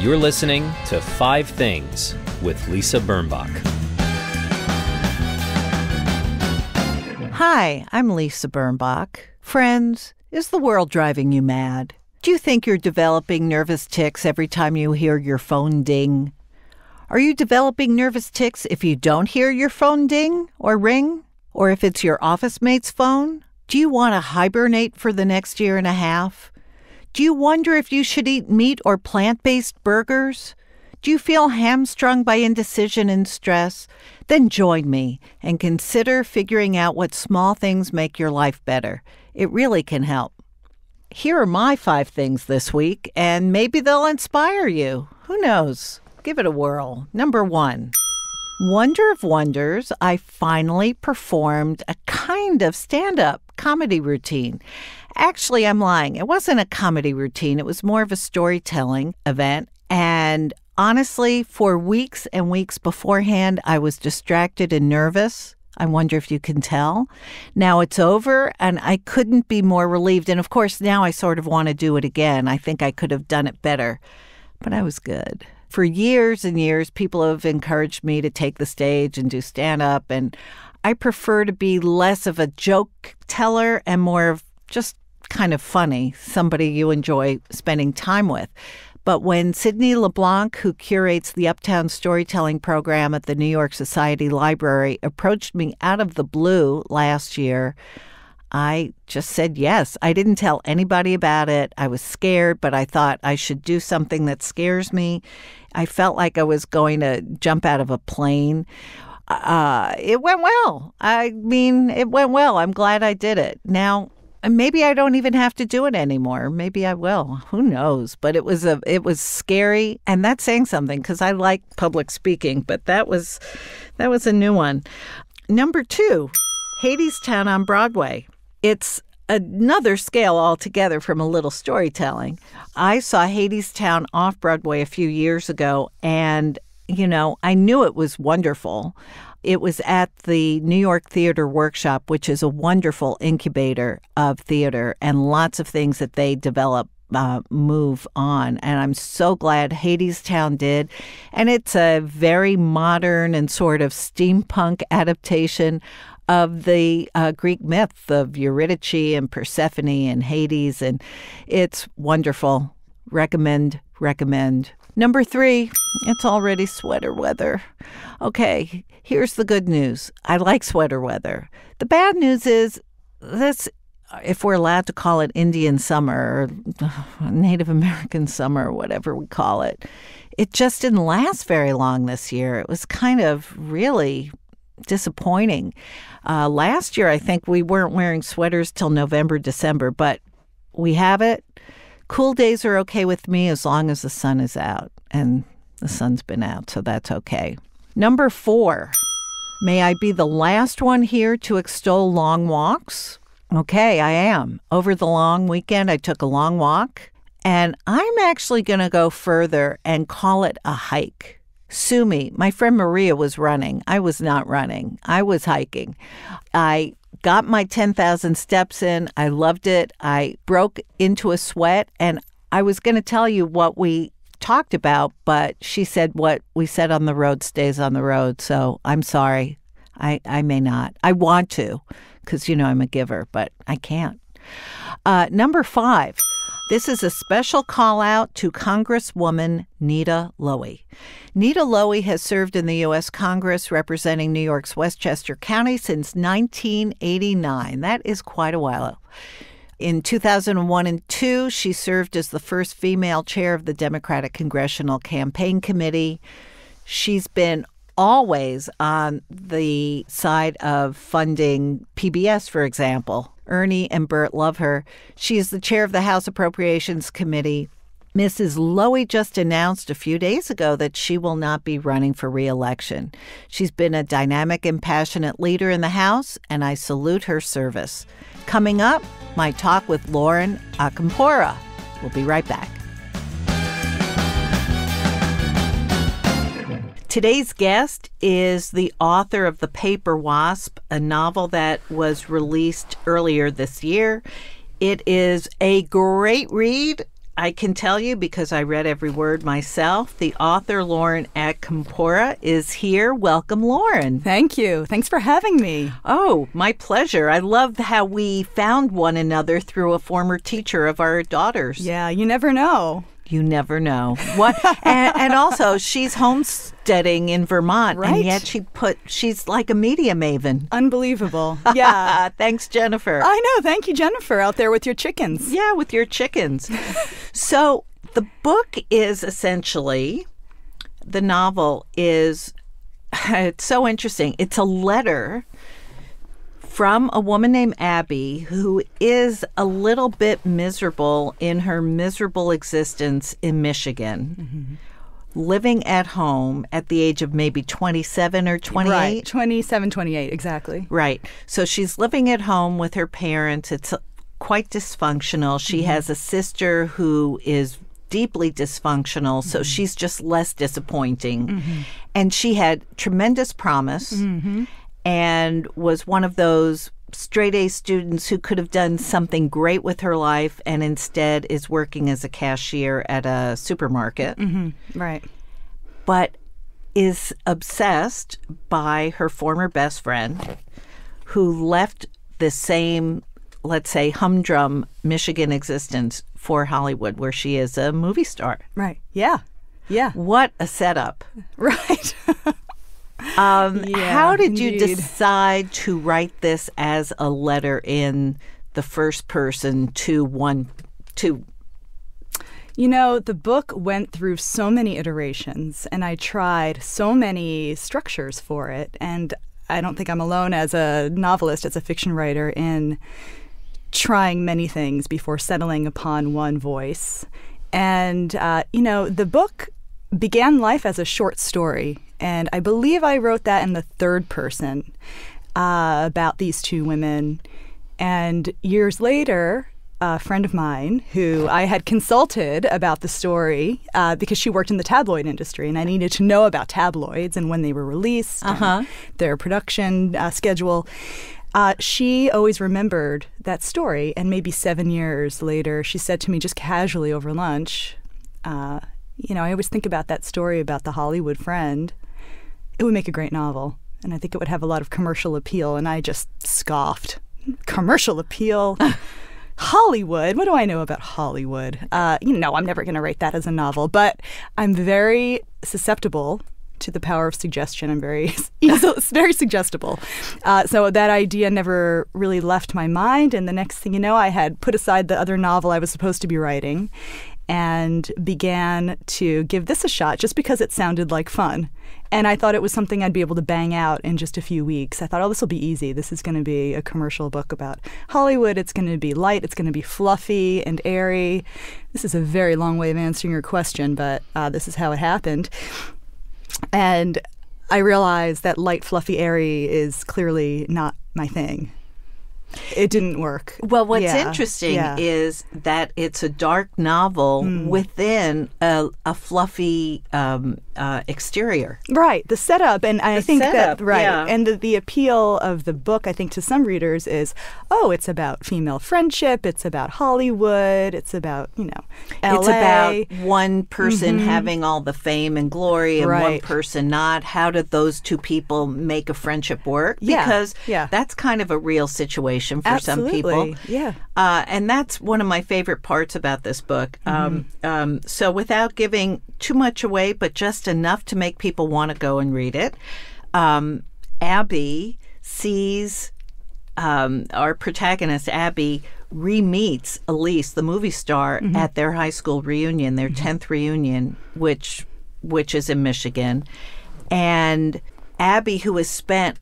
You're listening to Five Things with Lisa Birnbach. Hi, I'm Lisa Birnbach. Friends, is the world driving you mad? Do you think you're developing nervous tics every time you hear your phone ding? Are you developing nervous tics if you don't hear your phone ding or ring? Or if it's your office mate's phone? Do you want to hibernate for the next year and a half? Do you wonder if you should eat meat or plant-based burgers? Do you feel hamstrung by indecision and stress? Then join me and consider figuring out what small things make your life better. It really can help. Here are my 5 things this week, and maybe they'll inspire you. Who knows? Give it a whirl. Number 1. Wonder of wonders, I finally performed a kind of stand-up comedy routine. Actually, I'm lying. It wasn't a comedy routine. It was more of a storytelling event. And honestly, for weeks and weeks beforehand, I was distracted and nervous. I wonder if you can tell. Now it's over, and I couldn't be more relieved. And of course, now I sort of want to do it again. I think I could have done it better, but I was good. For years and years, people have encouraged me to take the stage and do stand-up, and I prefer to be less of a joke teller and more of just kind of funny, somebody you enjoy spending time with. But when Sydney LeBlanc, who curates the Uptown Storytelling Program at the New York Society Library, approached me out of the blue last year, I just said yes. I didn't tell anybody about it. I was scared, but I thought I should do something that scares me. I felt like I was going to jump out of a plane. It went well. I mean, it went well. I'm glad I did it. Now, maybe I don't even have to do it anymore. Maybe I will. Who knows? But it was scary. And that's saying something because I like public speaking, but that was a new one. Number 2. Hadestown on Broadway. It's another scale altogether from a little storytelling. I saw Hadestown off Broadway a few years ago, and, you know, I knew it was wonderful. It was at the New York Theater Workshop, which is a wonderful incubator of theater, and lots of things that they develop move on. And I'm so glad Hadestown did. And it's a very modern and sort of steampunk adaptation of the Greek myth of Eurydice and Persephone and Hades, and it's wonderful. Recommend. Number 3, it's already sweater weather. Okay, here's the good news. I like sweater weather. The bad news is this, if we're allowed to call it Indian summer or Native American summer or whatever we call it, it just didn't last very long this year. It was kind of really disappointing. Last year, I think we weren't wearing sweaters till November, December, but we have it. Cool days are okay with me as long as the sun is out, and the sun's been out, so that's okay. Number 4, may I be the last one here to extol long walks? Okay, I am. Over the long weekend, I took a long walk, and I'm actually going to go further and call it a hike. Sue me. My friend Maria was running. I was not running. I was hiking. I got my 10,000 steps in. I loved it. I broke into a sweat, and I was going to tell you what we talked about, but she said what we said on the road stays on the road, so I'm sorry. I may not. I want to because, you know, I'm a giver, but I can't. Number 5. This is a special call out to Congresswoman Nita Lowey. Nita Lowey has served in the U.S. Congress representing New York's Westchester County since 1989. That is quite a while. In 2001 and 2002, she served as the first female chair of the Democratic Congressional Campaign Committee. She's been always on the side of funding PBS, for example. Ernie and Bert love her. She is the chair of the House Appropriations Committee. Mrs. Lowey just announced a few days ago that she will not be running for re-election. She's been a dynamic and passionate leader in the House, and I salute her service. Coming up, my talk with Lauren Acampora. We'll be right back. Today's guest is the author of The Paper Wasp, a novel that was released earlier this year. It is a great read, I can tell you, because I read every word myself, the author Lauren Acampora is here. Welcome, Lauren. Thank you. Thanks for having me. Oh, my pleasure. I love how we found one another through a former teacher of our daughter's. Yeah, you never know. You never know. What? and also, she's homesteading in Vermont, right? And yet she's like a media maven. Unbelievable. Yeah. Thanks, Jennifer. I know. Thank you, Jennifer, out there with your chickens. Yeah, with your chickens. So the book is essentially, the novel is, it's so interesting. It's a letter from a woman named Abby, who is a little bit miserable in her miserable existence in Michigan, mm-hmm. living at home at the age of maybe 27 or 28. Right, 27, 28, exactly. Right. So she's living at home with her parents. It's quite dysfunctional. She mm-hmm. has a sister who is deeply dysfunctional, so mm-hmm. she's just less disappointing. Mm-hmm. And she had tremendous promise. Mm-hmm. And was one of those straight-A students who could have done something great with her life and instead is working as a cashier at a supermarket. Mm-hmm. Right. But is obsessed by her former best friend who left the same, let's say, humdrum Michigan existence for Hollywood, where she is a movie star. Right. Yeah. Yeah. What a setup. Right. Yeah, how did you decide to write this as a letter in the first person to one? You know, the book went through so many iterations, and I tried so many structures for it. And I don't think I'm alone as a novelist, as a fiction writer, in trying many things before settling upon one voice. And, you know, the book began life as a short story. And I believe I wrote that in the third person about these two women. And years later, a friend of mine who I had consulted about the story because she worked in the tabloid industry and I needed to know about tabloids and when they were released, and their production schedule. She always remembered that story. And maybe 7 years later, she said to me just casually over lunch, you know, I always think about that story about the Hollywood friend. It would make a great novel, and I think it would have a lot of commercial appeal. And I just scoffed. Commercial appeal? Hollywood? What do I know about Hollywood? You know, I'm never going to write that as a novel. But I'm very susceptible to the power of suggestion. I'm very, very suggestible. So that idea never really left my mind. And the next thing you know, I had put aside the other novel I was supposed to be writing and began to give this a shot just because it sounded like fun. And I thought it was something I'd be able to bang out in just a few weeks. I thought, oh, this will be easy. This is going to be a commercial book about Hollywood. It's going to be light. It's going to be fluffy and airy. This is a very long way of answering your question, but this is how it happened. And I realized that light, fluffy, airy is clearly not my thing. It didn't work. Well, what's interesting is that it's a dark novel within a fluffy exterior. Right. The setup. And I think that, right. Yeah. And the appeal of the book, I think, to some readers is, oh, it's about female friendship. It's about Hollywood. It's about, you know, LA. It's about one person having all the fame and glory and one person not. How did those two people make a friendship work? Because that's kind of a real situation for some people. Yeah. And that's one of my favorite parts about this book. So without giving too much away, but just enough to make people want to go and read it, Abby sees our protagonist, Abby, re-meets Elise, the movie star, at their high school reunion, their 10th reunion, which is in Michigan. And Abby, who has spent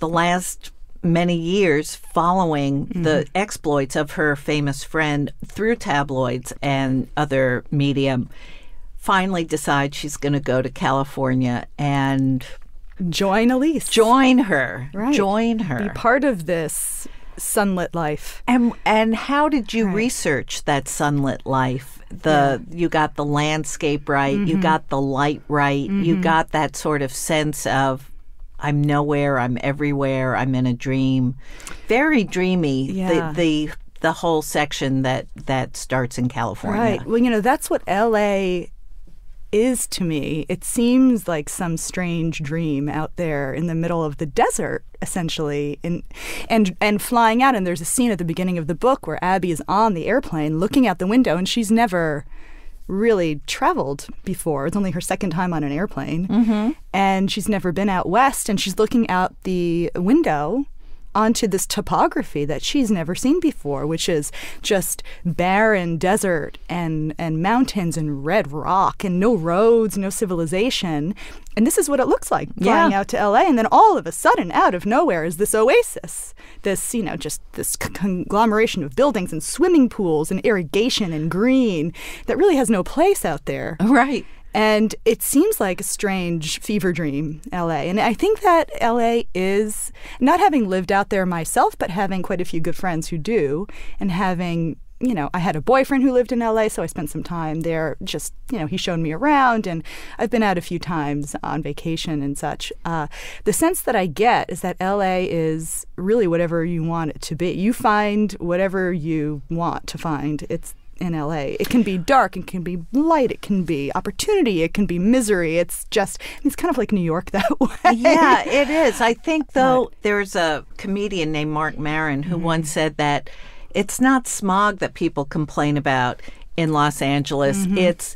the last many years following the exploits of her famous friend through tabloids and other media, finally decides she's going to go to California and join Elise. Join her. Right. Join her. Be part of this sunlit life. And how did you research that sunlit life? You got the landscape right, you got the light right, you got that sort of sense of I'm nowhere, I'm everywhere, I'm in a dream. Very dreamy, the the whole section that starts in California. Right. Well, you know, that's what L.A. is to me. It seems like some strange dream out there in the middle of the desert, essentially, and flying out. And there's a scene at the beginning of the book where Abby is on the airplane looking out the window, and she's never really traveled before. It's only her second time on an airplane. Mm-hmm. And she's never been out west, and she's looking out the window onto this topography that she's never seen before, which is just barren desert and mountains and red rock and no roads, no civilization. And this is what it looks like flying out to L.A. And then all of a sudden, out of nowhere, is this oasis, this, you know, just this conglomeration of buildings and swimming pools and irrigation and green that really has no place out there. Right. And it seems like a strange fever dream, L.A. And I think that L.A. is, not having lived out there myself, but having quite a few good friends who do, and having, you know, I had a boyfriend who lived in L.A., so I spent some time there just, you know, he showed me around, and I've been out a few times on vacation and such. The sense that I get is that L.A. is really whatever you want it to be. You find whatever you want to find. It's in L.A. It can be dark, it can be light, it can be opportunity, it can be misery. It's just, it's kind of like New York that way. Yeah, it is. I think, though, there's a comedian named Marc Maron who once said that it's not smog that people complain about in Los Angeles, it's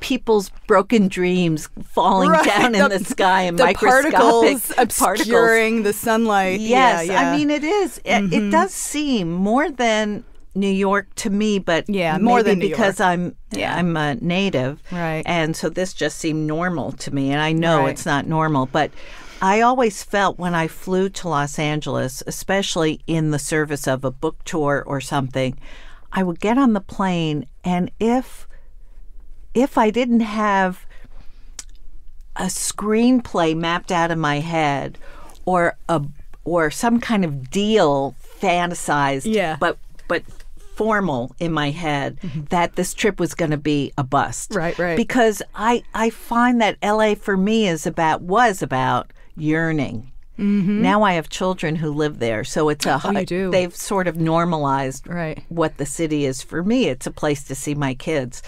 people's broken dreams falling down in the sky and the microscopic particles obscuring the sunlight. Yes, I mean, it is. It does seem more than New York to me, but more than because I'm a native, right? And so this just seemed normal to me, and I know it's not normal, but I always felt when I flew to Los Angeles, especially in the service of a book tour or something, I would get on the plane, and if I didn't have a screenplay mapped out in my head, or some kind of deal fantasized, but formal in my head, that this trip was going to be a bust. Right. Because I find that L.A. for me was about yearning. Now I have children who live there, so it's a they've sort of normalized what the city is for me. It's a place to see my kids,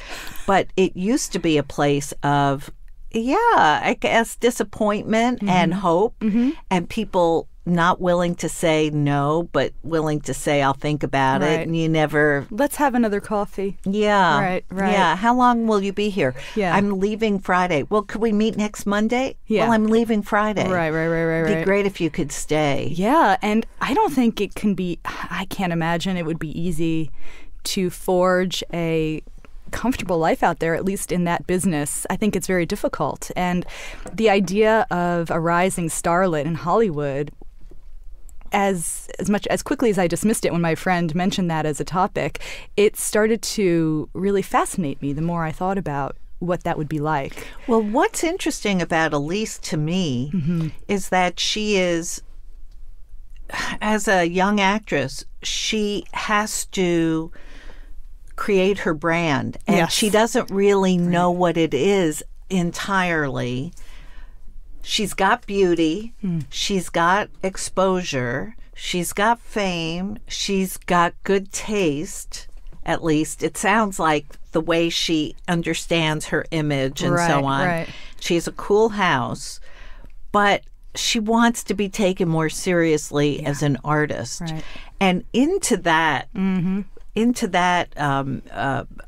but it used to be a place of I guess disappointment and hope and people not willing to say no, but willing to say I'll think about it, and you never... Let's have another coffee. Yeah. Right. Yeah. How long will you be here? Yeah. I'm leaving Friday. Well, could we meet next Monday? Yeah. Well, I'm leaving Friday. Right. It'd be great if you could stay. Yeah, and I don't think it can be... I can't imagine it would be easy to forge a comfortable life out there, at least in that business. I think it's very difficult. And the idea of a rising starlet in Hollywood... As much as quickly as I dismissed it when my friend mentioned that as a topic, it started to really fascinate me the more I thought about what that would be like. Well, what's interesting about Elise to me is that she is, as a young actress, she has to create her brand, and she doesn't really know what it is entirely. She's got beauty, she's got exposure, she's got fame, she's got good taste, at least. It sounds like the way she understands her image and so on. She has a cool house, but she wants to be taken more seriously as an artist. And into that,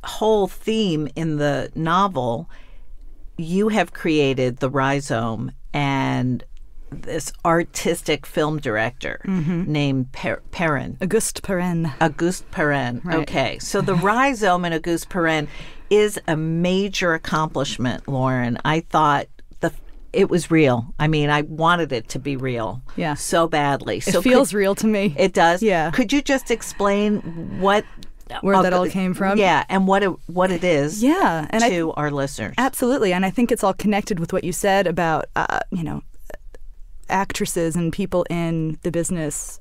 whole theme in the novel, you have created The Rhizome and this artistic film director named Perrin. Auguste Perrin. Auguste Perrin. Okay. So The Rhizome and Auguste Perrin is a major accomplishment, Lauren. I thought it was real. I mean, I wanted it to be real so badly. So it feels real to me. It does? Yeah. Could you just explain where that all came from? Yeah, and what it is and to our listeners. Absolutely, and I think it's all connected with what you said about, actresses and people in the business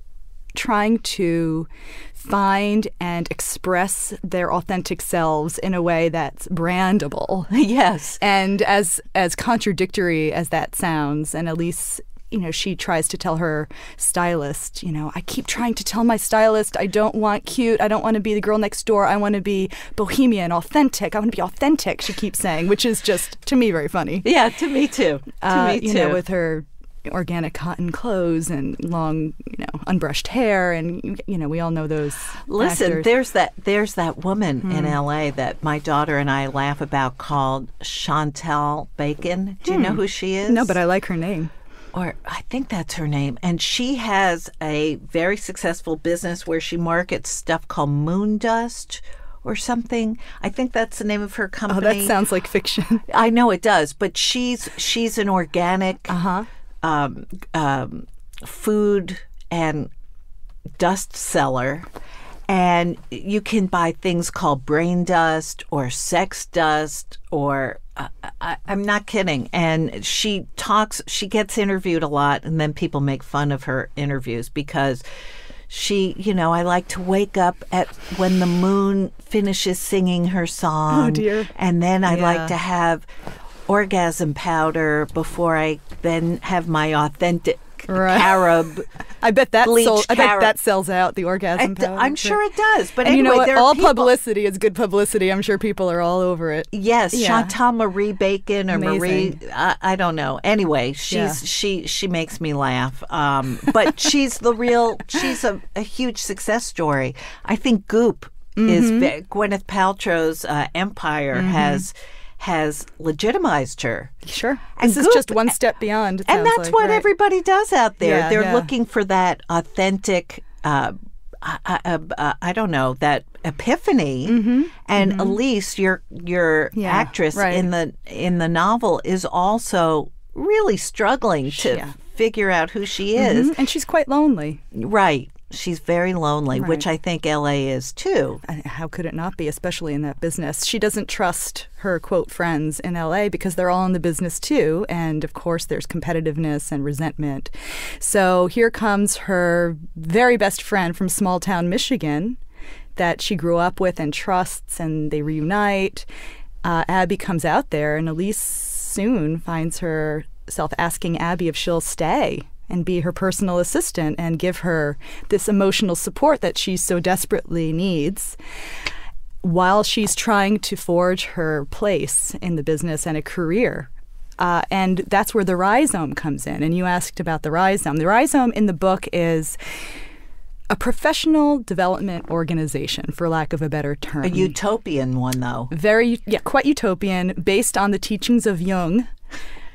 trying to find and express their authentic selves in a way that's brandable. Yes. And as contradictory as that sounds, and Elise you know, she tries to tell her stylist, you know, I keep trying to tell my stylist I don't want cute, I don't want to be the girl next door, I want to be bohemian, authentic, I want to be authentic, she keeps saying, which is just, to me, very funny. Yeah, to me too. You know, with her organic cotton clothes and long, you know, unbrushed hair, and you know, we all know those. Listen, actors. there's that woman in LA that my daughter and I laugh about called Chantal Bacon. Do you know who she is? No, but I like her name. Or I think that's her name. And she has a very successful business where she markets stuff called moon dust or something. I think that's the name of her company. Oh, that sounds like fiction. I know it does. But she's an organic food and dust seller. And you can buy things called brain dust or sex dust or... I'm not kidding. And she talks, she gets interviewed a lot, and then people make fun of her interviews because she, you know, I like to wake up at when the moon finishes singing her song. Oh, dear. And then I like to have orgasm powder before I then have my authentic Arab. I bet that sells out, the orgasm powder. I'm sure it does. But and anyway, you know what? All publicity is good publicity. I'm sure people are all over it. Yes, yeah. Chantal Marie Bacon or Amazing. Marie, I don't know. Anyway, she makes me laugh. But she's a huge success story. I think Goop is big. Gwyneth Paltrow's empire has legitimized her. Sure. And this is just one step beyond. And that's like, what everybody does out there. Yeah, they're looking for that authentic, I don't know, that epiphany. And Elise, your actress in the novel, is also really struggling to figure out who she is. And she's quite lonely. Right. She's very lonely, which I think LA is too. How could it not be, especially in that business? She doesn't trust her, quote, friends in LA because they're all in the business too. And of course, there's competitiveness and resentment. So here comes her very best friend from small town Michigan that she grew up with and trusts, and they reunite. Abby comes out there, and Elise soon finds herself asking Abby if she'll stay and be her personal assistant and give her this emotional support that she so desperately needs while she's trying to forge her place in the business and a career. And that's where the rhizome comes in. And you asked about the rhizome. The rhizome in the book is a professional development organization, for lack of a better term. A utopian one, though. Quite utopian, based on the teachings of Jung.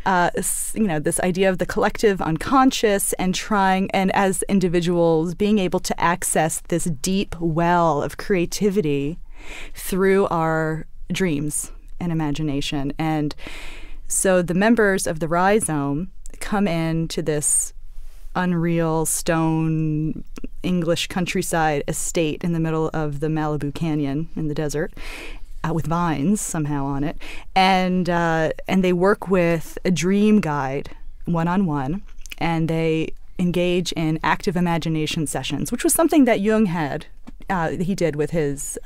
You know, this idea of the collective unconscious and trying, and as individuals being able to access this deep well of creativity through our dreams and imagination. And so the members of the rhizome come into this unreal stone English countryside estate in the middle of the Malibu Canyon in the desert, with vines somehow on it, and they work with a dream guide one-on-one, and they engage in active imagination sessions, which was something that Jung had. He did with his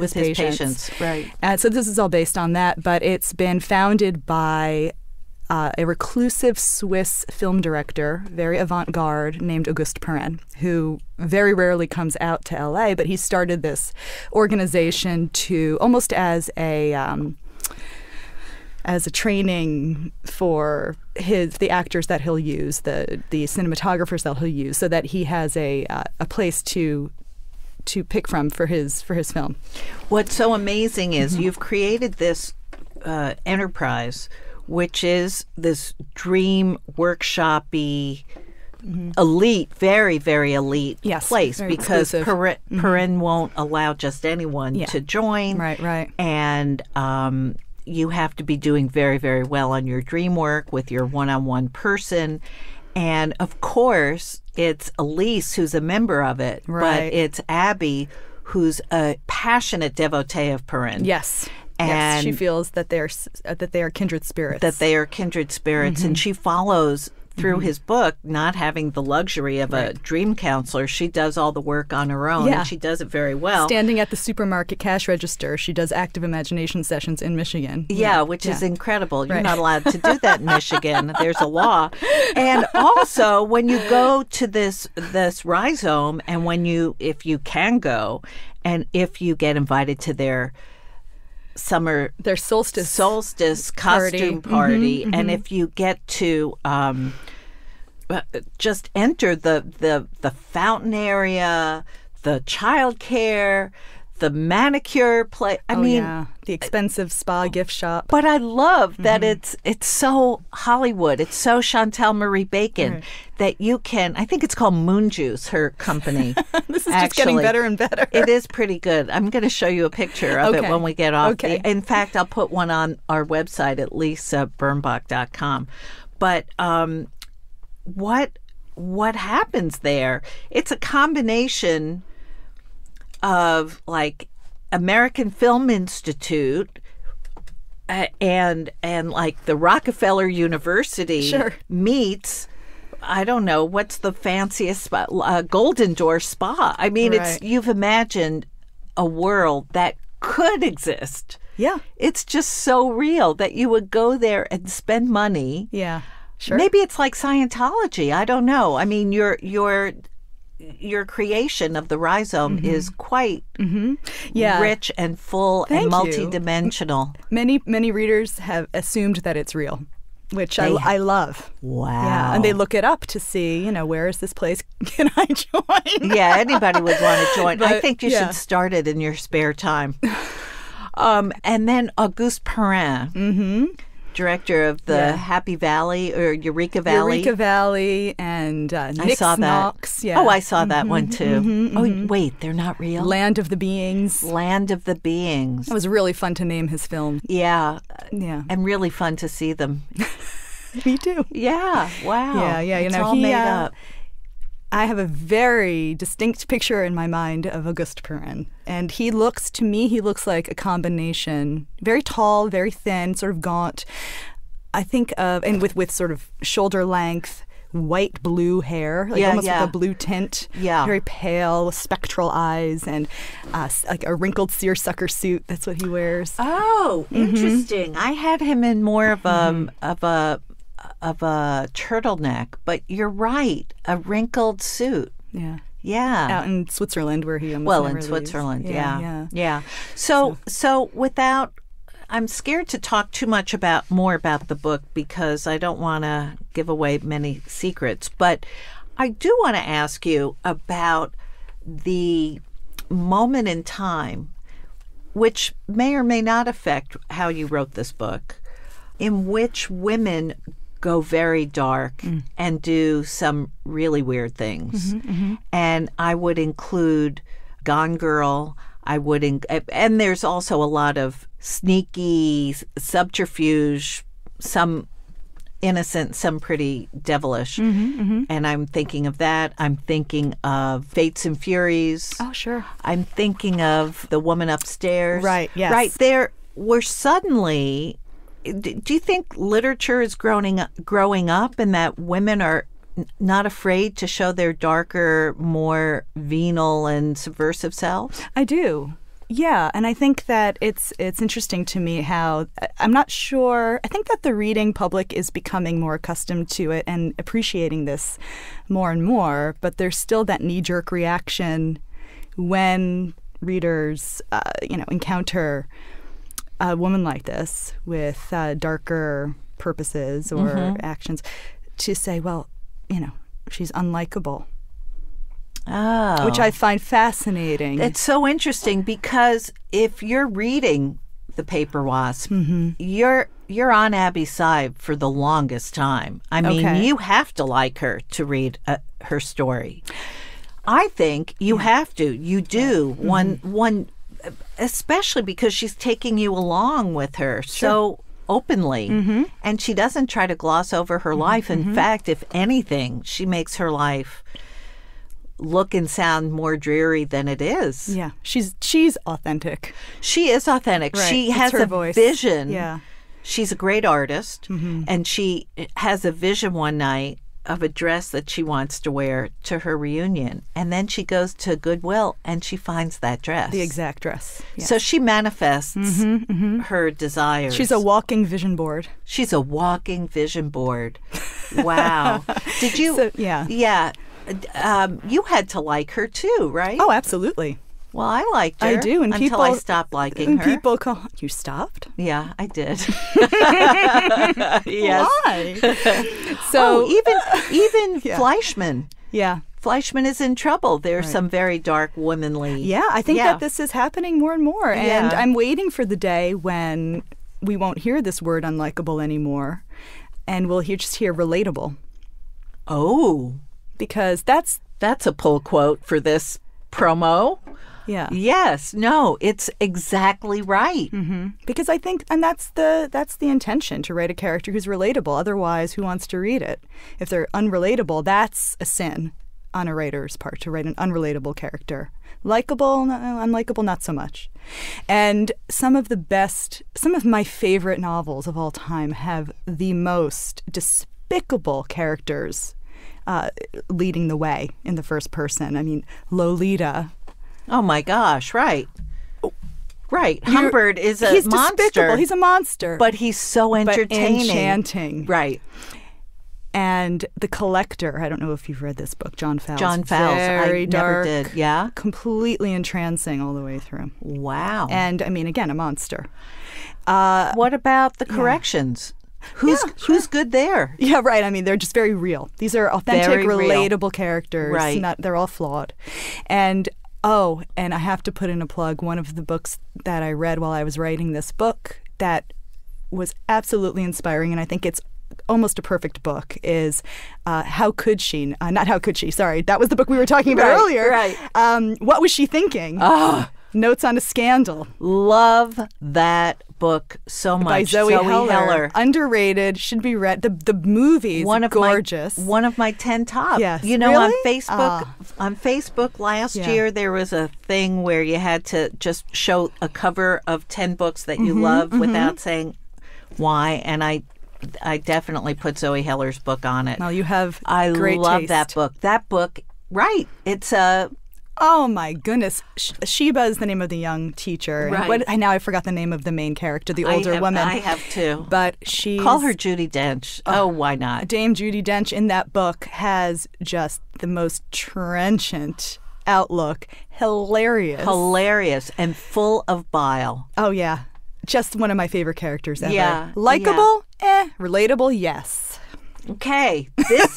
patients, right? And so this is all based on that, but it's been founded by a reclusive Swiss film director, very avant-garde, named Auguste Perrin, who very rarely comes out to LA, but he started this organization to almost as a training for the actors that he'll use, the cinematographers that he'll use, so that he has a place to pick from for his film. What's so amazing is you've created this enterprise, which is this dream workshop-y, elite, very, very elite place, very because Perrin won't allow just anyone to join. Right. And you have to be doing very, very well on your dream work with your one-on-one person. And, of course, it's Elise who's a member of it, but it's Abby who's a passionate devotee of Perrin. Yes. And yes, she feels that they are kindred spirits. And she follows through his book, not having the luxury of a dream counselor. She does all the work on her own, and she does it very well. Standing at the supermarket cash register, she does active imagination sessions in Michigan. Yeah, which is incredible. You're not allowed to do that in Michigan. There's a law. And also, when you go to this rhizome, and when you, if you can go, and if you get invited to their summer, their solstice costume party, and if you get to just enter the fountain area, the childcare, the manicure place. I mean, the expensive spa gift shop. But I love that it's so Hollywood. It's so Chantal Marie Bacon that you can. I think it's called Moon Juice, her company. This is actually just getting better and better. It is pretty good. I'm going to show you a picture of it when we get off. Okay. In fact, I'll put one on our website at lisabirnbach.com. But what happens there? It's a combination of like American Film Institute and like the Rockefeller University meets, I don't know, what's the fanciest spot? Golden Door Spa. I mean, it's, you've imagined a world that could exist. Yeah. It's just so real that you would go there and spend money. Yeah, sure. Maybe it's like Scientology. I don't know. I mean, your creation of the rhizome is quite rich and full and multidimensional. Many readers have assumed that it's real, which I love. Wow. Yeah. And they look it up to see, you know, where is this place? Can I join? Yeah, anybody would want to join. But I think you should start it in your spare time. And then Auguste Perrin. Director of the Happy Valley or Eureka Valley. Eureka Valley and Nix Knox. Yeah. Oh, I saw that one too. Oh, wait, they're not real? Land of the Beings. Land of the Beings. It was really fun to name his film. Yeah. Yeah. And really fun to see them. Me too. Yeah. Wow. Yeah, yeah. You know, all made up. I have a very distinct picture in my mind of Auguste Perrin. And he looks, to me, he looks like a combination, very tall, very thin, sort of gaunt. I think of, and with sort of shoulder length, white blue hair, like almost with a blue tint, very pale, spectral eyes, and like a wrinkled seersucker suit. That's what he wears. Oh, interesting. I had him in more of a turtleneck, but you're right, a wrinkled suit. Yeah. Yeah. Out in Switzerland where he almost So without, I'm scared to talk too much more about the book because I don't want to give away many secrets, but I do want to ask you about the moment in time, which may or may not affect how you wrote this book, in which women go very dark and do some really weird things. And I would include Gone Girl. And there's also a lot of sneaky subterfuge, some innocent, some pretty devilish. And I'm thinking of that. I'm thinking of Fates and Furies. Oh, sure. I'm thinking of The Woman Upstairs. Right, yes. Right, there were suddenly... Do you think literature is growing up and that women are not afraid to show their darker, more venal and subversive selves? I do. Yeah, and I think that it's interesting to me how, I'm not sure, I think that the reading public is becoming more accustomed to it and appreciating this more and more, but there's still that knee-jerk reaction when readers, encounter a woman like this with darker purposes or actions, to say, well, you know, she's unlikable. Oh. Which I find fascinating. It's so interesting because if you're reading The Paper Wasp, you're on Abby's side for the longest time. I mean, you have to like her to read her story. I think you have to. You do. One. Especially because she's taking you along with her so openly. And she doesn't try to gloss over her life. In fact, if anything, she makes her life look and sound more dreary than it is. Yeah, she's authentic. She is authentic. Right. She has a voice. Vision. Yeah. She's a great artist. And she has a vision one night of a dress that she wants to wear to her reunion. And then she goes to Goodwill and she finds that dress. The exact dress. Yes. So she manifests her desires. She's a walking vision board. She's a walking vision board. Wow. Did you? So, yeah. Yeah. You had to like her too, right? Oh, absolutely. Well, I liked her. I do, and until I stopped liking her. People call you stopped. Yeah, I did. Yes. Why? So even yeah. Fleischman. Yeah. Fleischman is in trouble. There's some very dark, womanly. Yeah, I think that this is happening more and more, and I'm waiting for the day when we won't hear this word unlikable anymore, and we'll just hear relatable. Oh, because that's a pull quote for this promo. Yeah. Yes. No, it's exactly right. Because I think, and that's the intention, to write a character who's relatable. Otherwise, who wants to read it? If they're unrelatable, that's a sin on a writer's part, to write an unrelatable character. Likeable, unlikable, not so much. And some of my favorite novels of all time have the most despicable characters leading the way in the first person. I mean, Lolita. Oh my gosh, right. Right. Humbert is a monster. Despicable. He's a monster. But he's so entertaining. But enchanting. Right. And The Collector. I don't know if you've read this book, John Fowles. John Fowles. Very dark, never did. Yeah. Completely entrancing all the way through. Wow. And I mean, again, a monster. What about The Corrections? Who's good there? Yeah, right. I mean, they're just very real. These are authentic, very relatable characters. Right. They're all flawed. And I have to put in a plug. One of the books that I read while I was writing this book that was absolutely inspiring, and I think it's almost a perfect book, is How Could She? Not How Could She, sorry. That was the book we were talking about earlier. Right. What Was She Thinking? Oh. Notes on a Scandal. Love that book so much. By Zoe Heller. Underrated, should be read. The movie's gorgeous. One of my 10 top. Yes. You know, really? On Facebook last year there was a thing where you had to just show a cover of 10 books that you love without saying why, and I definitely put Zoe Heller's book on it. Well, you have great taste. I love that book. That book, right. It's a... Oh my goodness. Sheba is the name of the young teacher. Right. Now I forgot the name of the main character, the older woman. I have too. But call her Judy Dench. Oh, why not? Dame Judy Dench in that book has just the most trenchant outlook. Hilarious. Hilarious and full of bile. Oh, yeah. Just one of my favorite characters ever. Yeah. Likeable? Yeah. Relatable? Yes. Okay, this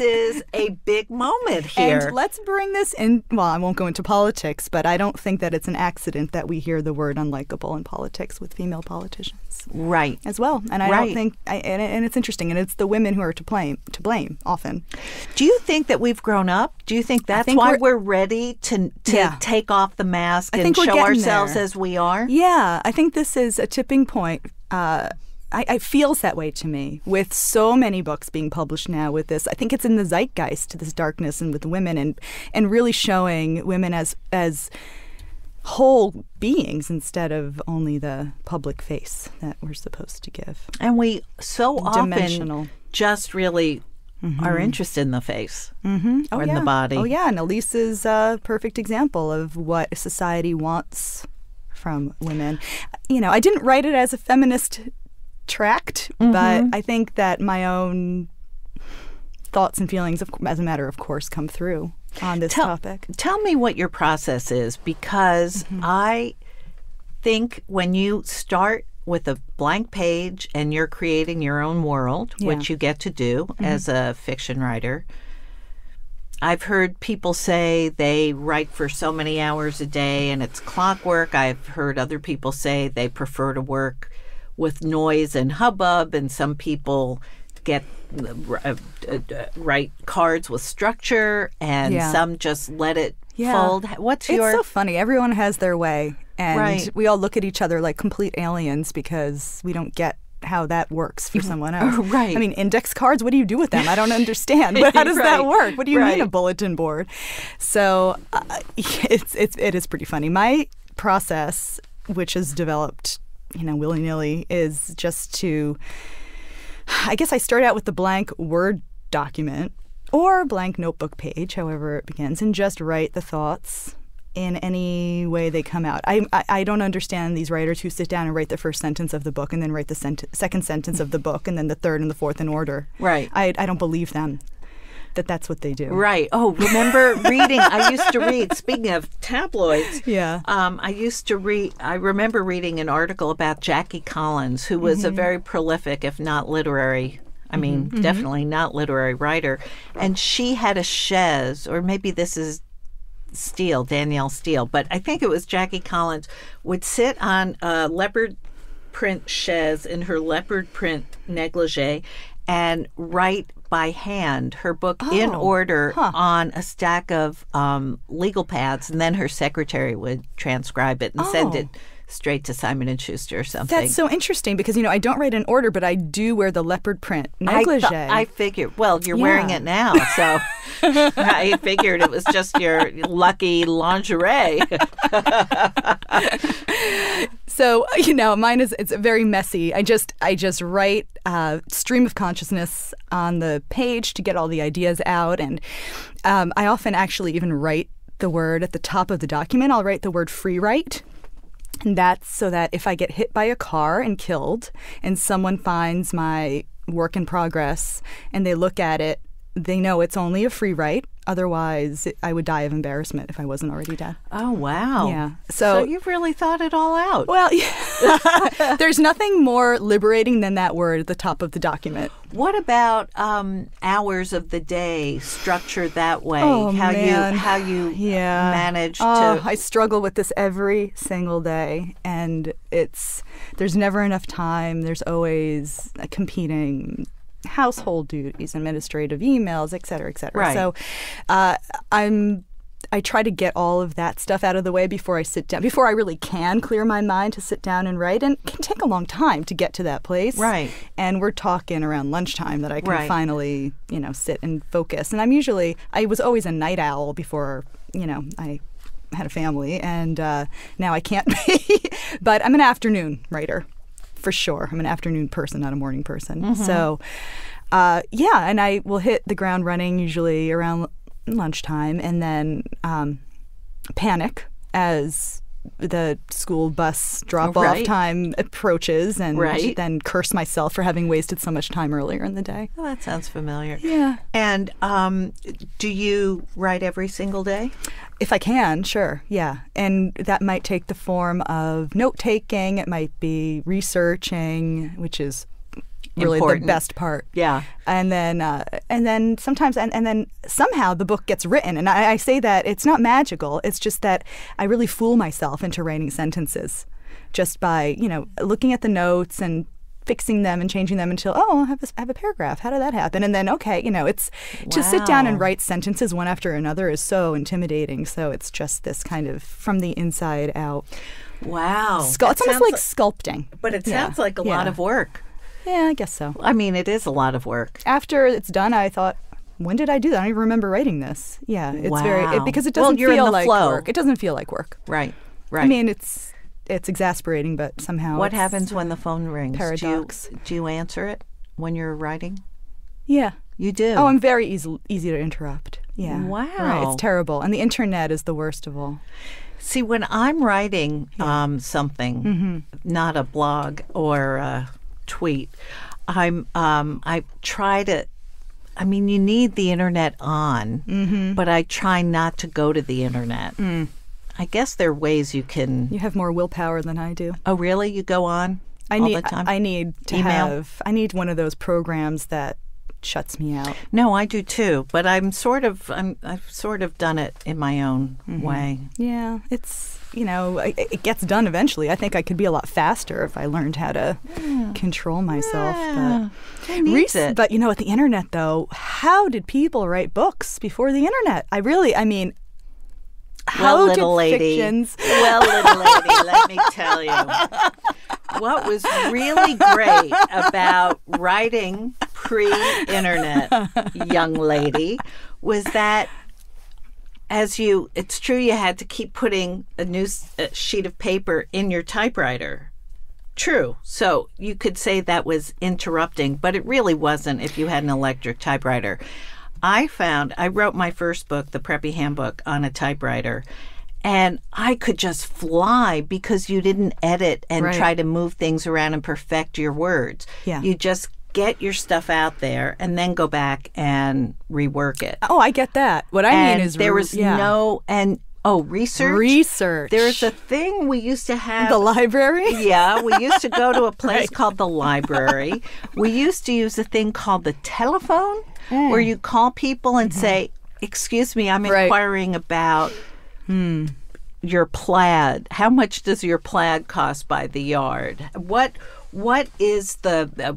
is a big moment here. And let's bring this in. Well, I won't go into politics, but I don't think that it's an accident that we hear the word unlikable in politics with female politicians, right? As well, and I don't think. And it's interesting, and it's the women who are to blame often. Do you think that we've grown up? Do you think that's why we're ready to take off the mask and show ourselves as we are? Yeah, I think this is a tipping point. It feels that way to me, with so many books being published now with this. I think it's in the zeitgeist, to this darkness, and with women, and really showing women as whole beings instead of only the public face that we're supposed to give. And we so often just really are interested in the face or in the body. Oh, yeah. And Elise is a perfect example of what society wants from women. You know, I didn't write it as a feminist tract, but I think that my own thoughts and feelings, as a matter of course, come through on this topic. Tell me what your process is, because I think when you start with a blank page and you're creating your own world, which you get to do as a fiction writer, I've heard people say they write for so many hours a day and it's clockwork. I've heard other people say they prefer to work with noise and hubbub, and some people write cards with structure, and some just let it fold. It's so funny. Everyone has their way, and we all look at each other like complete aliens because we don't get how that works for someone else. Right. I mean, index cards, what do you do with them? I don't understand. How does that work? What do you mean a bulletin board? So it is pretty funny. My process, which is developed willy-nilly, is just to I guess I start out with the blank Word document or blank notebook page, however it begins, and just write the thoughts in any way they come out. I don't understand these writers who sit down and write the first sentence of the book and then write the second sentence of the book and then the third and the fourth in order. Right. I don't believe them that that's what they do. Right. Oh, remember reading? I used to read, speaking of tabloids, yeah. I remember reading an article about Jackie Collins, who was a very prolific, if not literary, I mean, definitely not literary writer. And she had a chaise, or maybe this is Steele, Danielle Steele, but I think it was Jackie Collins, would sit on a leopard print chaise in her leopard print negligee and write by hand her book in order on a stack of legal pads, and then her secretary would transcribe it and send it straight to Simon & Schuster or something. That's so interesting because, you know, I don't write in order, but I do wear the leopard print negligee. I figured, well, you're wearing it now, so I figured it was just your lucky lingerie. So, you know, mine is, it's very messy. I just write stream of consciousness on the page to get all the ideas out, and I often actually even write the word at the top of the document. I'll write the word free write. And that's so that if I get hit by a car and killed and someone finds my work in progress and they look at it, they know it's only a free write. Otherwise, I would die of embarrassment if I wasn't already dead. Oh, wow. Yeah. So you've really thought it all out. Well, yeah. There's nothing more liberating than that word at the top of the document. What about hours of the day structured that way? Oh, how you manage to... I struggle with this every single day, and there's never enough time. There's always competing household duties, administrative emails, et cetera, et cetera. Right. So I try to get all of that stuff out of the way before I sit down, before I really can clear my mind to sit down and write. And it can take a long time to get to that place. Right. And we're talking around lunchtime that I can finally, you know, sit and focus. And I was always a night owl before, you know, I had a family, and now I can't be. But I'm an afternoon writer. For sure. I'm an afternoon person, not a morning person. So, yeah, and I will hit the ground running usually around lunchtime, and then panic as the school bus drop-off time approaches, and then curse myself for having wasted so much time earlier in the day. Well, that sounds familiar. Yeah. And do you write every single day? If I can, sure, yeah. And that might take the form of note-taking. It might be researching, which is really important. The best part. Yeah. And then sometimes, and then somehow the book gets written. And I say that it's not magical. It's just that I really fool myself into writing sentences just by, you know, looking at the notes and fixing them and changing them until, oh, I have a paragraph. How did that happen? And then, okay, you know, it's to sit down and write sentences one after another is so intimidating. So it's just this kind of from the inside out. Wow. It's almost like sculpting. But it sounds like a lot of work. Yeah, I guess so. I mean, it is a lot of work. After it's done, I thought, when did I do that? I don't even remember writing this. Yeah, it's because it doesn't feel like work. It doesn't feel like work. Right, right. I mean, it's exasperating, but somehow what happens when the phone rings? Paradox. Do you answer it when you're writing? Yeah. You do? Oh, I'm very easy to interrupt. Yeah. Wow. Right. It's terrible. And the internet is the worst of all. See, when I'm writing something, not a blog or a tweet, I try to, I mean, you need the internet on, but I try not to go to the internet. I guess there are ways you can... You have more willpower than I do. Oh, really? You go on all the time? I need to I need one of those programs that shuts me out. No, I do too, but I've sort of done it in my own way. Yeah, it's... You know, it gets done eventually. I think I could be a lot faster if I learned how to control myself. Yeah. But, you know, with the internet, though, how did people write books before the internet? Well, little lady, let me tell you. What was really great about writing pre-internet, young lady, was that it's true you had to keep putting a sheet of paper in your typewriter True. So you could say that was interrupting, but it really wasn't if you had an electric typewriter. I wrote my first book, The Preppy Handbook, on a typewriter, and I could just fly because you didn't edit and right. try to move things around and perfect your words. Yeah. You just get your stuff out there and then go back and rework it. Oh, I get that. What I mean is there was no research. Research. There's a thing we used to have. The library? Yeah, we used to go to a place right. called the library. We used to use a thing called the telephone where you call people and say, "Excuse me, I'm inquiring about your plaid. How much does your plaid cost by the yard? What is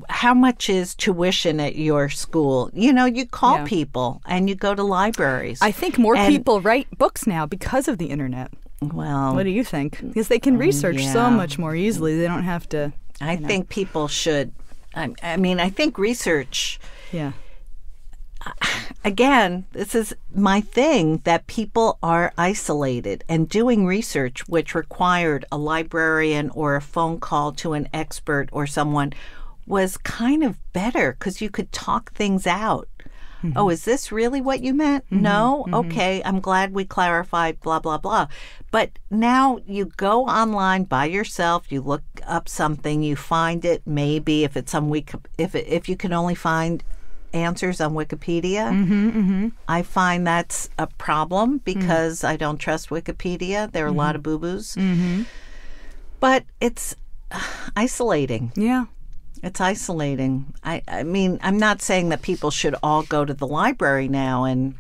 how much is tuition at your school?" You know, you call people and you go to libraries. I think more people write books now because of the internet. Well, what do you think? Because they can research so much more easily. They don't have to. I think people should. I mean, I think research. Yeah. Again, this is my thing, that people are isolated, and doing research, which required a librarian or a phone call to an expert or someone, was kind of better because you could talk things out. Mm-hmm. Oh, is this really what you meant? Mm-hmm. No? Mm-hmm. Okay, I'm glad we clarified, blah, blah, blah. But now you go online by yourself, you look up something, you find it, maybe if it's some week, if you can only find answers on Wikipedia. Mm-hmm, mm-hmm. I find that's a problem because I don't trust Wikipedia. There are a lot of boo-boos. Mm-hmm. But it's isolating. Yeah. It's isolating. I mean, I'm not saying that people should all go to the library now, and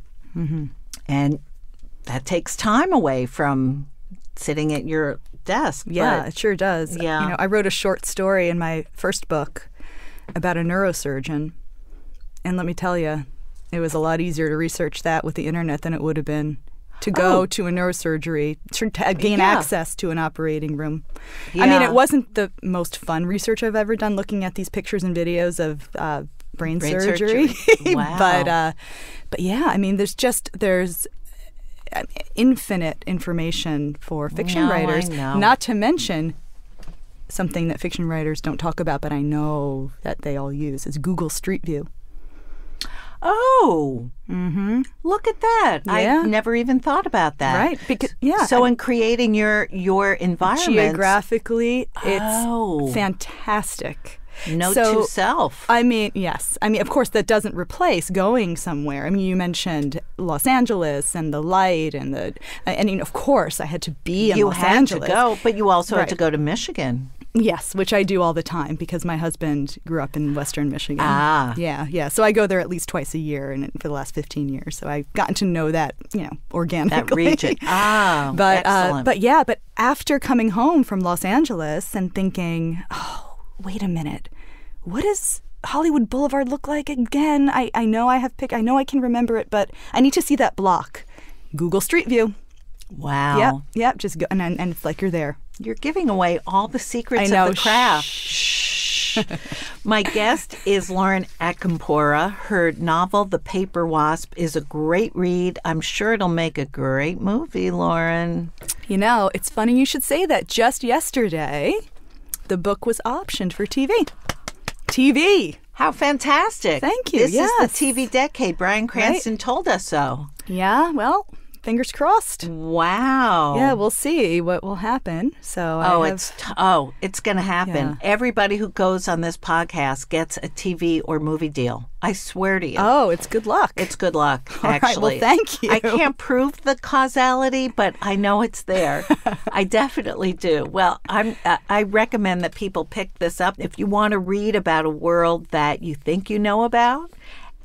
that takes time away from sitting at your desk. Yeah, but it sure does. Yeah. You know, I wrote a short story in my first book about a neurosurgeon. And let me tell you, it was a lot easier to research that with the internet than it would have been to go to a neurosurgery, to gain access to an operating room. Yeah. I mean, it wasn't the most fun research I've ever done, looking at these pictures and videos of brain surgery. Wow. But yeah, I mean, there's infinite information for fiction writers, not to mention something that fiction writers don't talk about, but I know that they all use, is Google Street View. Oh, look at that. Yeah. I never even thought about that. Right. Because, so in creating your environment. Geographically, it's fantastic. Note to self. I mean, yes. I mean, of course, that doesn't replace going somewhere. I mean, you mentioned Los Angeles and the light and the... I mean, of course, I had to be in Los Angeles. You had to go, but you also had to go to Michigan. Yes, which I do all the time because my husband grew up in Western Michigan. Ah. Yeah, yeah. So I go there at least twice a year and for the last 15 years. So I've gotten to know that, organically. That region. Ah, excellent. But after coming home from Los Angeles and thinking, wait a minute, what does Hollywood Boulevard look like again? I know I know I can remember it, but I need to see that block. Google Street View. Wow. Yep. Just go and it's like you're there. You're giving away all the secrets of the craft. Shh. My guest is Lauren Acampora. Her novel, The Paper Wasp, is a great read. I'm sure it'll make a great movie, Lauren. You know, it's funny you should say that. Just yesterday, the book was optioned for TV. TV. How fantastic. Thank you. This is the TV decade. Bryan Cranston told us so. Yeah, well... Fingers crossed. Wow. Yeah, we'll see what will happen. So it's going to happen. Yeah. Everybody who goes on this podcast gets a TV or movie deal. I swear to you. Oh, it's good luck. It's good luck, actually. All right, well, thank you. I can't prove the causality, but I know it's there. I definitely do. Well, I recommend that people pick this up if you want to read about a world that you think you know about.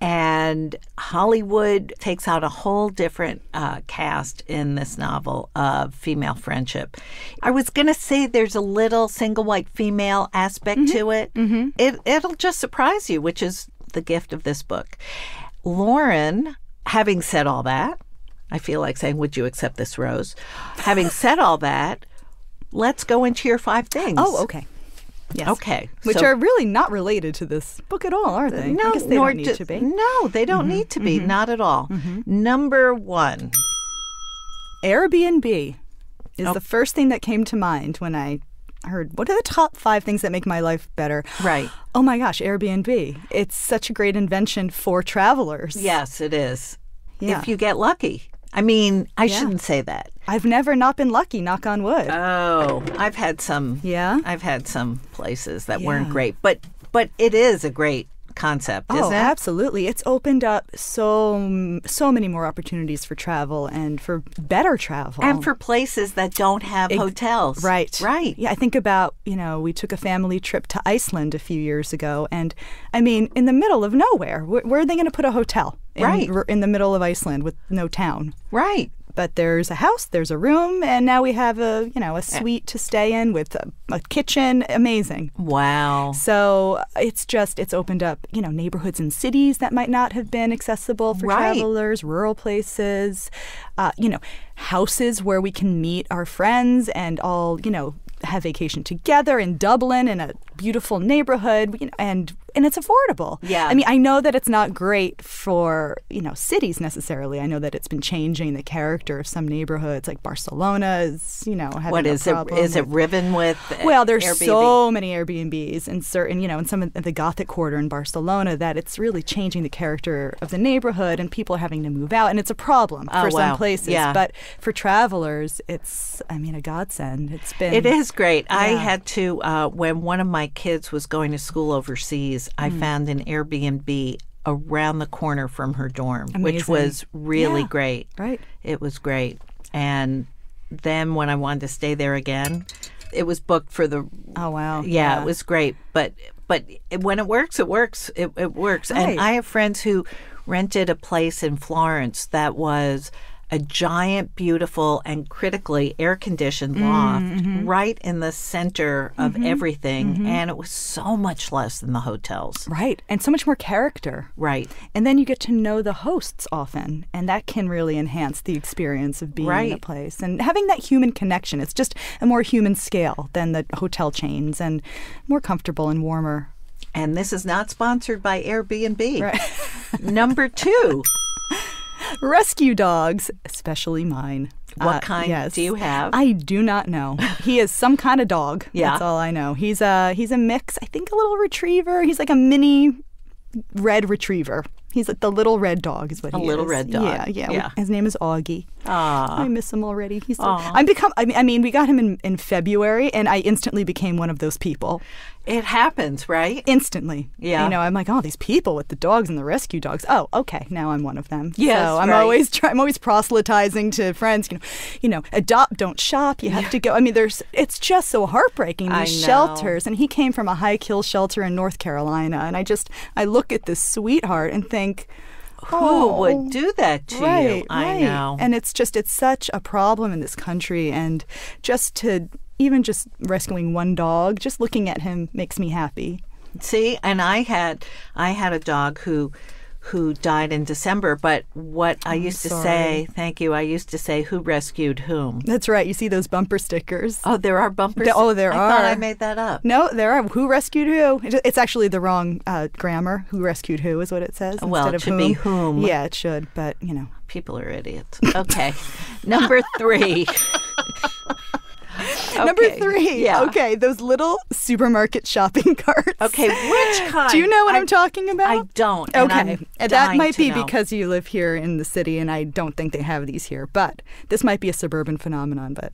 And Hollywood takes out a whole different cast in this novel of female friendship. I was going to say there's a little single white female aspect to it. Mm-hmm. It'll just surprise you, which is the gift of this book. Lauren, having said all that, I feel like saying, would you accept this rose? Having said all that, let's go into your 5 things. Oh, okay. Yes. Okay. Which are really not related to this book at all, are they? No, I guess they don't need to be. No, they don't need to be. Not at all. Mm-hmm. Number 1. Airbnb is the first thing that came to mind when I heard, what are the top 5 things that make my life better? Right. Oh my gosh, Airbnb. It's such a great invention for travelers. Yes, it is. Yeah. If you get lucky. I mean, I shouldn't say that. I've never not been lucky, knock on wood. Oh, I've had some. Yeah? I've had some places that weren't great. But it is a great concept, isn't it? Oh, absolutely. It's opened up so many more opportunities for travel and for better travel. And for places that don't have hotels. Right. Right. Yeah, I think about, you know, we took a family trip to Iceland a few years ago, and I mean, in the middle of nowhere, where are they going to put a hotel? In the middle of Iceland with no town. Right. But there's a house, there's a room, and now we have a, you know, a suite to stay in with a kitchen. Amazing. Wow. So it's just, it's opened up, you know, neighborhoods and cities that might not have been accessible for travelers, rural places, you know, houses where we can meet our friends and all, you know, have vacation together in Dublin in a beautiful neighborhood, you know, and it's affordable. Yeah. I mean, I know that it's not great for, you know, cities necessarily. I know that it's been changing the character of some neighborhoods, like Barcelona is, you know, having a problem. Is it riven with Well, there's Airbnb. So many Airbnbs in certain, you know, in some of the Gothic quarter in Barcelona that it's really changing the character of the neighborhood and people are having to move out, and it's a problem for some places. Yeah. But for travelers, it's, I mean, a godsend. It is great. Yeah. I had to, when one of my kids was going to school overseas, I found an Airbnb around the corner from her dorm, which was really great. Right. It was great. And then when I wanted to stay there again, it was booked for the... Oh, wow. Yeah, it was great. But when it works, it works. It works. Right. And I have friends who rented a place in Florence that was a giant, beautiful, and critically air-conditioned loft right in the center of everything. And it was so much less than the hotels. Right. And so much more character. Right. And then you get to know the hosts often, and that can really enhance the experience of being in a place. And having that human connection, it's just a more human scale than the hotel chains and more comfortable and warmer. And this is not sponsored by Airbnb. Right. Number 2. Rescue dogs, especially mine. What kind do you have? I do not know. He is some kind of dog. Yeah. That's all I know. He's a mix. I think a little retriever. He's like a mini red retriever. He's like the little red dog is what he is. A little red dog. Yeah. His name is Augie. Aww. I miss him already. He's we got him in February, and I instantly became one of those people. It happens, right? Instantly. Yeah. You know, I'm like, oh, these people with the dogs and the rescue dogs. Oh, okay, now I'm one of them. Yes, so I'm always proselytizing to friends, you know, adopt, don't shop. You have to go. I mean, it's just so heartbreaking, these shelters. And he came from a high-kill shelter in North Carolina, and I look at this sweetheart and think, who would do that to you? I know. And it's such a problem in this country, and even just rescuing one dog, just looking at him makes me happy. See, and I had a dog who died in December, but I used to say, who rescued whom? That's right. You see those bumper stickers. Oh, there are bumper stickers? Oh, there are. I thought I made that up. No, there are. Who rescued who? It's actually the wrong grammar. Who rescued who is what it says. Well, it should be whom. Yeah, it should, but, you know. People are idiots. Okay. Number 3. Okay. Number 3. Yeah. Okay, those little supermarket shopping carts. Okay, which kind? Do you know what I'm talking about? I don't. Okay, and that might be because you live here in the city, and I don't think they have these here. But this might be a suburban phenomenon. But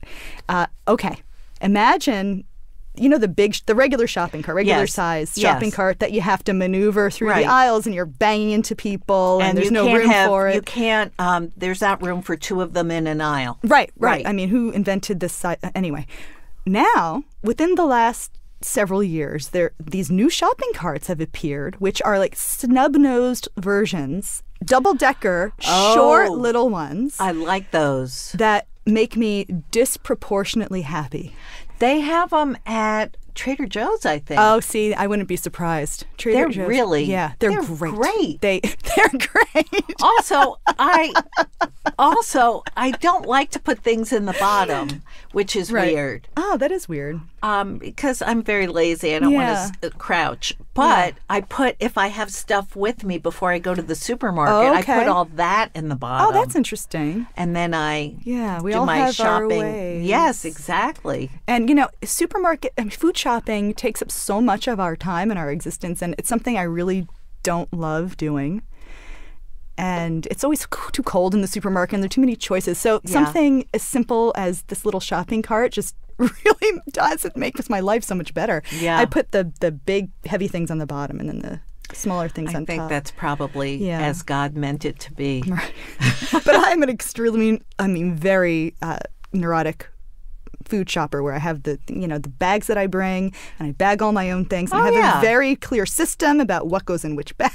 okay, imagine, you know, the regular shopping cart, regular size shopping cart that you have to maneuver through the aisles, and you're banging into people, and there's no room for it. You can't. There's not room for 2 of them in an aisle. Right. I mean, who invented this size? Anyway, now within the last several years, these new shopping carts have appeared, which are like snub-nosed versions, double-decker, short little ones. I like those. That make me disproportionately happy. They have them at Trader Joe's, I think. Oh, see, I wouldn't be surprised. Trader Joe's. They're really... Yeah, they're great. They're great. Also, I don't like to put things in the bottom, which is weird. Oh, that is weird. because I'm very lazy. I don't want to crouch. But I put, if I have stuff with me before I go to the supermarket, I put all that in the bottom. Oh, that's interesting. And then I do all my have shopping. Our ways. Yes, exactly. And, you know, supermarket and food shopping takes up so much of our time and our existence. And it's something I really don't love doing. And it's always too cold in the supermarket and there are too many choices. So something as simple as this little shopping cart just really does make my life so much better. Yeah. I put the big, heavy things on the bottom and then the smaller things on top. I think that's probably as God meant it to be. Right. But I'm an extremely, very neurotic food shopper where I have the, the bags that I bring and I bag all my own things. And I have a very clear system about what goes in which bag.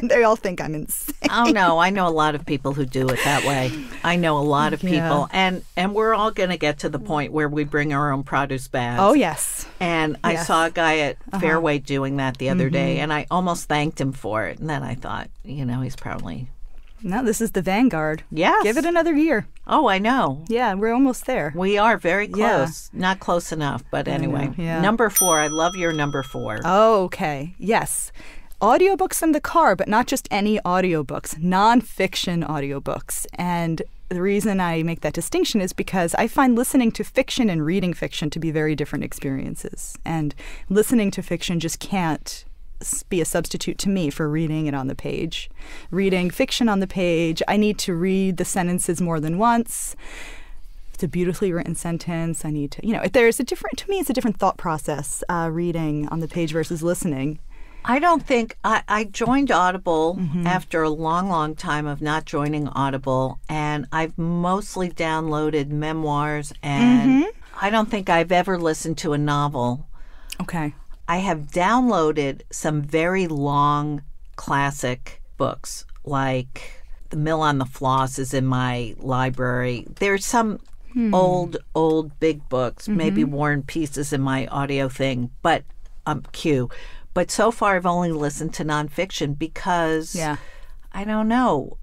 And they all think I'm insane. Oh, no. I know a lot of people who do it that way. I know a lot of people. And we're all going to get to the point where we bring our own produce bags. Oh, yes. And I saw a guy at Fairway doing that the other day, and I almost thanked him for it. And then I thought, he's probably... No, this is the vanguard. Yes. Give it another year. Oh, I know. Yeah, we're almost there. We are very close. Yeah. Not close enough, but anyway. Yeah. Number 4. I love your number 4. Oh, okay. Yes. Audiobooks in the car, but not just any audiobooks, nonfiction audiobooks. And the reason I make that distinction is because I find listening to fiction and reading fiction to be very different experiences. And listening to fiction just can't be a substitute to me for reading it on the page. Reading fiction on the page, I need to read the sentences more than once. It's a beautifully written sentence. I need to, there's a different, to me, it's a different thought process, reading on the page versus listening. I don't think, I joined Audible after a long, long time of not joining Audible, and I've mostly downloaded memoirs, and I don't think I've ever listened to a novel. Okay. I have downloaded some very long classic books, like The Mill on the Floss is in my library. There's some old big books, maybe War and Peace is in my audio thing, but Q. But so far, I've only listened to nonfiction because, I don't know,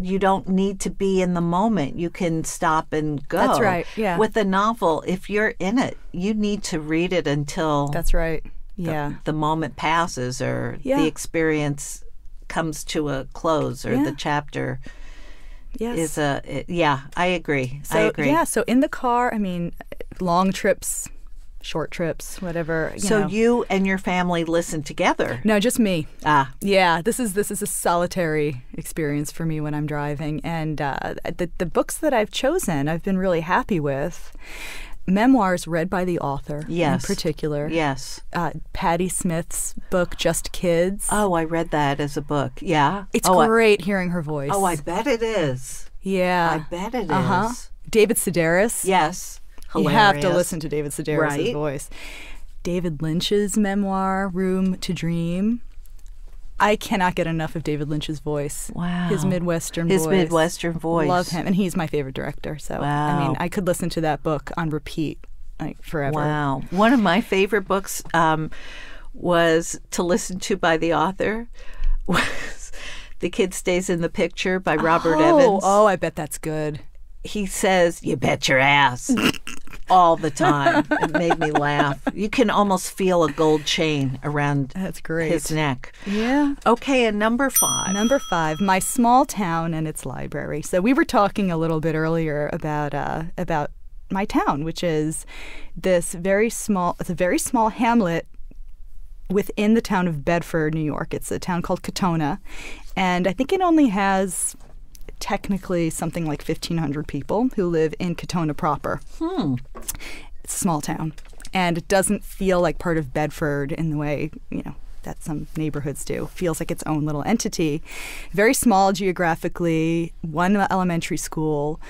you don't need to be in the moment. You can stop and go. That's right, yeah. With a novel, if you're in it, you need to read it until that's right. Yeah. The moment passes or the experience comes to a close or the chapter is a... I agree. So, I agree. Yeah, so in the car, long trips... short trips, whatever. You and your family listen together? No, just me. Ah. Yeah, this is a solitary experience for me when I'm driving. And the books that I've chosen, I've been really happy with. Memoirs read by the author in particular. Yes. Patti Smith's book, Just Kids. Oh, I read that as a book. Yeah? It's great hearing her voice. Oh, I bet it is. Yeah. I bet it is. David Sedaris. Yes. Hilarious. You have to listen to David Sedaris' voice. David Lynch's memoir, Room to Dream. I cannot get enough of David Lynch's voice. Wow. His Midwestern voice. Love him. And he's my favorite director. So, I could listen to that book on repeat forever. Wow. One of my favorite books was to listen to by the author was The Kid Stays in the Picture by Robert Evans. Oh, I bet that's good. He says, "You bet your ass," all the time. It made me laugh. You can almost feel a gold chain around his neck. Yeah. Okay, and number 5. Number 5, my small town and its library. So we were talking a little bit earlier about my town, which is it's a very small hamlet within the town of Bedford, New York. It's a town called Katona, and I think it only has technically something like 1,500 people who live in Katona proper. It's a small town, and it doesn't feel like part of Bedford in the way, that some neighborhoods do. It feels like its own little entity. Very small geographically, one elementary school,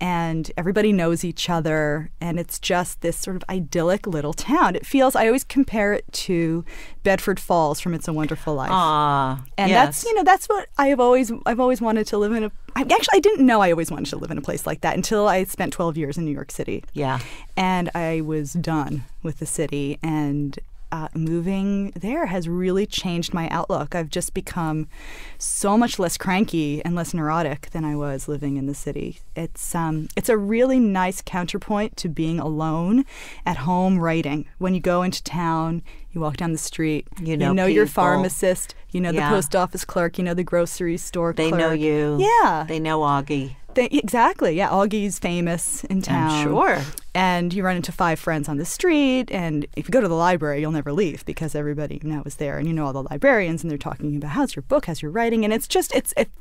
and everybody knows each other, and it's just this sort of idyllic little town. It feels, I always compare it to Bedford Falls from It's a Wonderful Life. Ah, and that's, that's what I've always wanted to live in. I didn't know I always wanted to live in a place like that until I spent 12 years in New York City. Yeah. And I was done with the city, and moving there has really changed my outlook. I've just become so much less cranky and less neurotic than I was living in the city. It's a really nice counterpoint to being alone at home writing. When you go into town, you walk down the street, you know your pharmacist, you know the post office clerk, you know the grocery store clerk. They know you. Yeah. They know Augie. Exactly. Yeah, Augie's famous in town. I'm sure. And you run into 5 friends on the street, and if you go to the library, you'll never leave because everybody now is there, and you know all the librarians, and they're talking about how's your book, how's your writing, and it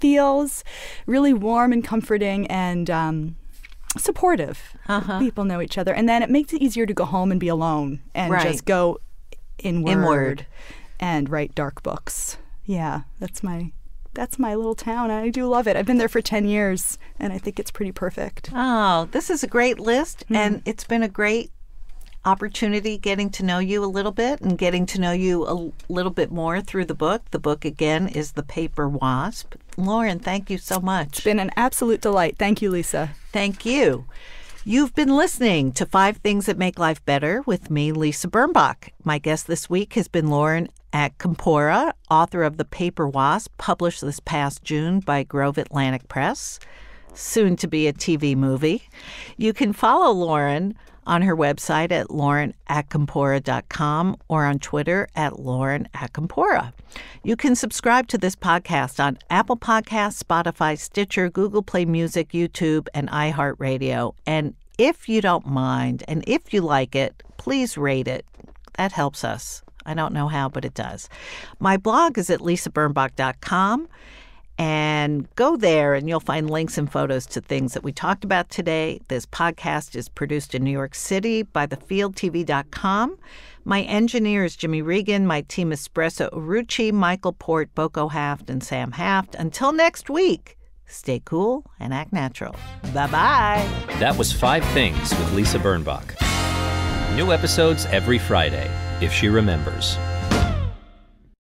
feels really warm and comforting and supportive. People know each other, and then it makes it easier to go home and be alone and just go inward and write dark books. Yeah, that's my little town. I do love it. I've been there for 10 years, and I think it's pretty perfect. Oh, this is a great list, and it's been a great opportunity getting to know you a little bit and getting to know you a little bit more through the book. The book, again, is The Paper Wasp. Lauren, thank you so much. It's been an absolute delight. Thank you, Lisa. Thank you. You've been listening to 5 Things That Make Life Better with me, Lisa Birnbach. My guest this week has been Lauren Acampora, author of The Paper Wasp, published this past June by Grove Atlantic Press, soon to be a TV movie. You can follow Lauren on her website at laurenacampora.com or on Twitter at Lauren Acampora. You can subscribe to this podcast on Apple Podcasts, Spotify, Stitcher, Google Play Music, YouTube, and iHeartRadio. And if you don't mind, and if you like it, please rate it. That helps us. I don't know how, but it does. My blog is at lisabirnbach.com, and go there and you'll find links and photos to things that we talked about today. This podcast is produced in New York City by thefieldtv.com. My engineer is Jimmy Regan. My team is Espresso Urucci, Michael Port, Boko Haft, and Sam Haft. Until next week, stay cool and act natural. Bye-bye. That was 5 Things with Lisa Birnbach. New episodes every Friday, if she remembers.